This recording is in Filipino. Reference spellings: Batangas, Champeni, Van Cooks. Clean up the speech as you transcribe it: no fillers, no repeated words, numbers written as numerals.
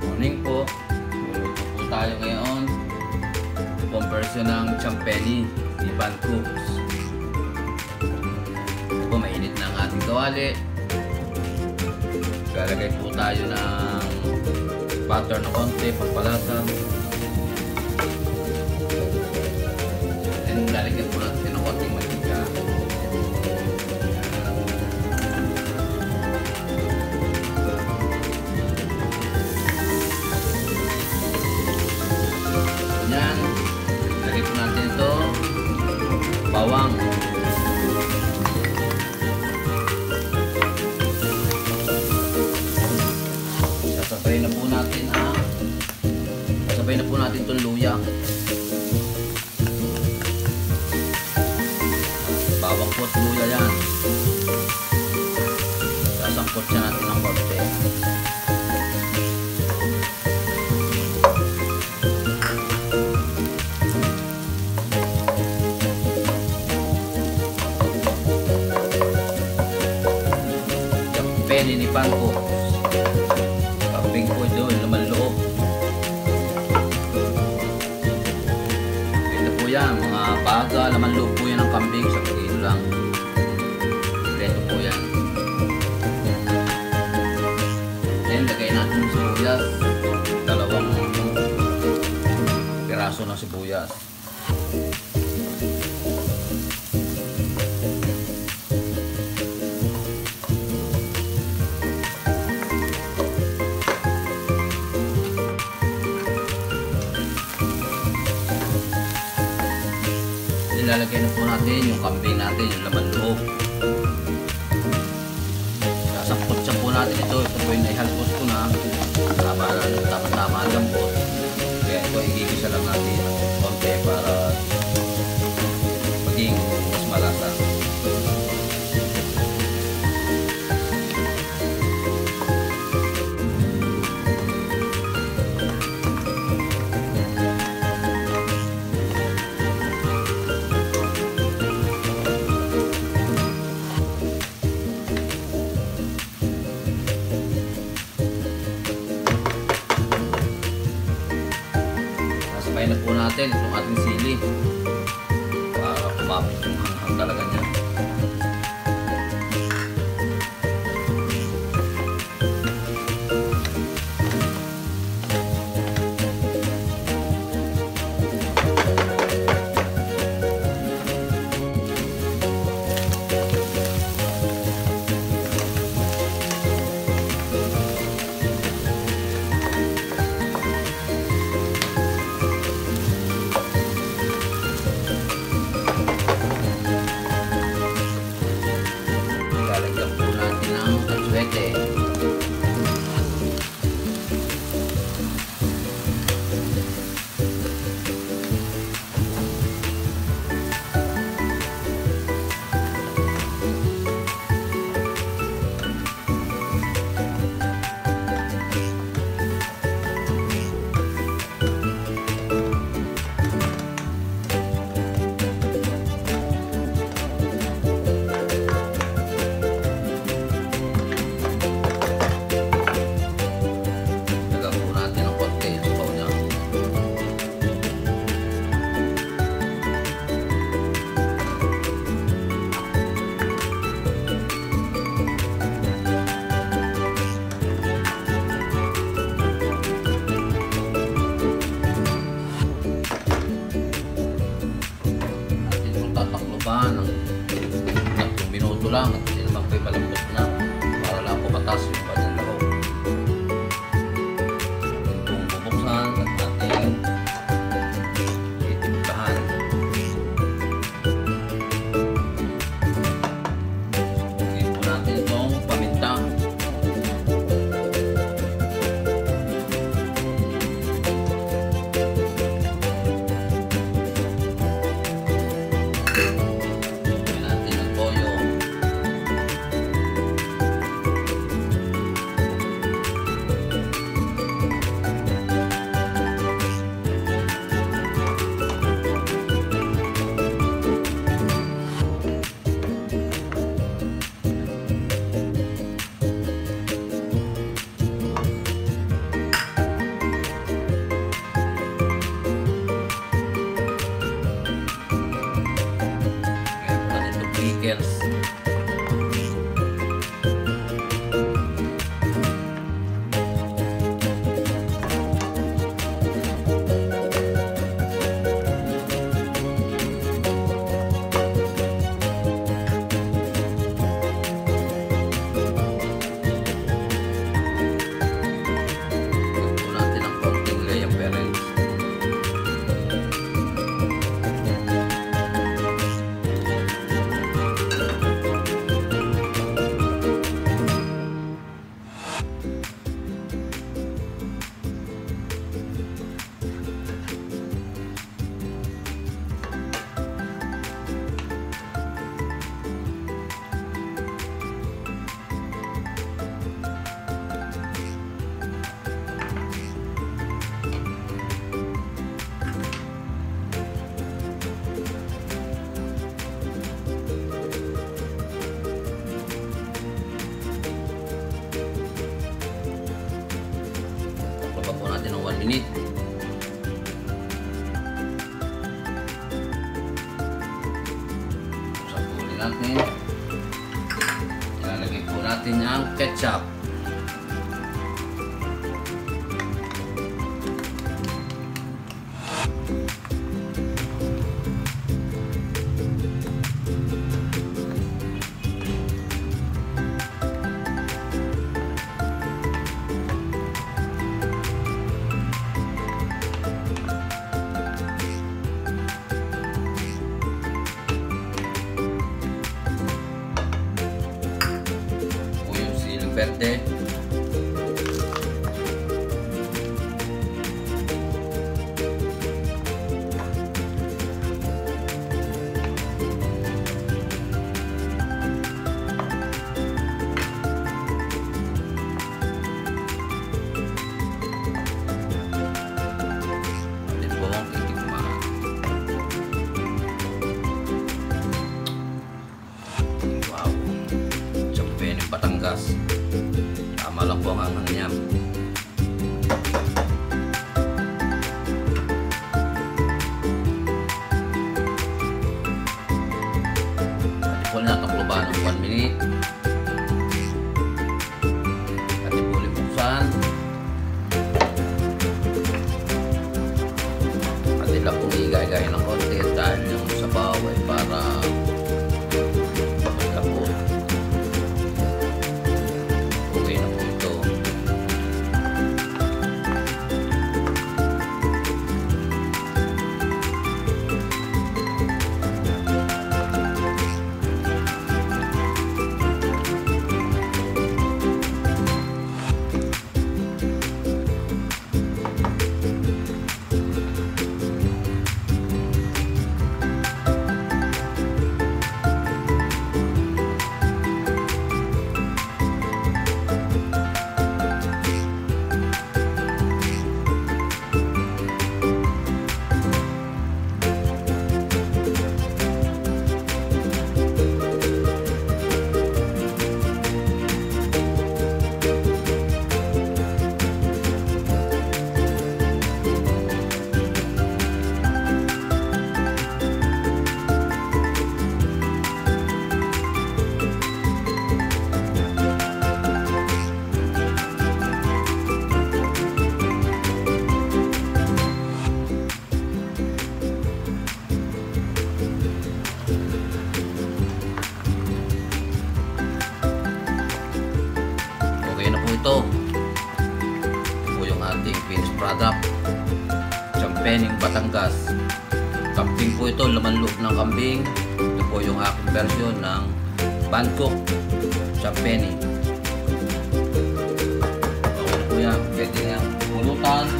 Morning po. Pupunta tayo ngayon comparison ng Champeni ni Van Cooks. Po, mainit na ang ating kawali. Galagay po tayo ng butter na konti, pampalasa. And lalagyan po natin ng konting mantika. Yan. Lalagyan po natin ito. Bawang. Sabay na po natin itong luya. Bawang po at luya yan. Sasangkot siya natin ng konti. Champeni ni Van Cooks. Kaping po doon, naman loob. Ito po yan, mga baga, naman loob po yan ng kambing sa pagino lang. Ito po yan. Then, lagay natin sibuyas. Dalawang piraso ng sibuyas. Ilalagay na po natin yung kambing natin, yung laman loob. Sasangkot-sangkot po natin ito. Ito po yung naihalpos ko na. Tama-tama lang po. Kaya ito, igigisa lang natin ng konti para maging mas malasa. Sabay na po natin itong ating sili para kumapit yung hanghang talaga niya. Ng 3 minuto lang at hindi naman ko'y malambot na para lang pumatas yung kanyang loob. Itong bubuksan at natin itimplahan. Ngayon po natin itong paminta. audience. Ini kulinatin, jangan lagi kulinatin yang kecap. Verde, wow, Champeni Batangas. Malah buang angannya. Boleh nak perubahan ukuran ini. Tapi boleh bukan. Nanti lah pun gaya-gaya nak konten dan yang sebawah para. Ito po yung ating finished product, Champeni Batangas. Kambing po ito, laman loob ng kambing. Ito po yung aking version ng Van Cooks Champeni. Ito po yan, pwede niyang pulutan.